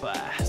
Bye.